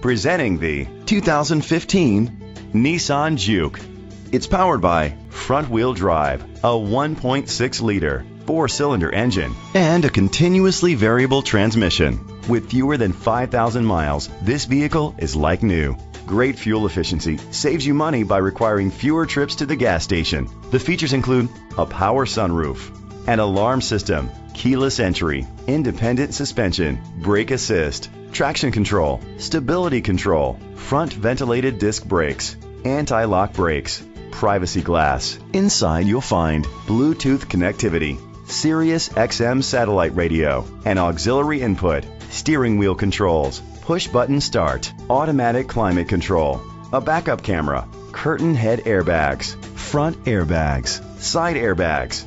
Presenting the 2015 Nissan Juke. It's powered by front-wheel drive, a 1.6-liter four-cylinder engine, and a continuously variable transmission. With fewer than 5,000 miles, this vehicle is like new. Great fuel efficiency saves you money by requiring fewer trips to the gas station. The features include a power sunroof, an alarm system, keyless entry, independent suspension, brake assist, traction control, stability control, front ventilated disc brakes, anti-lock brakes, privacy glass. Inside you'll find Bluetooth connectivity, Sirius XM satellite radio, an auxiliary input, steering wheel controls, push button start, automatic climate control, a backup camera, curtain head airbags, front airbags, side airbags.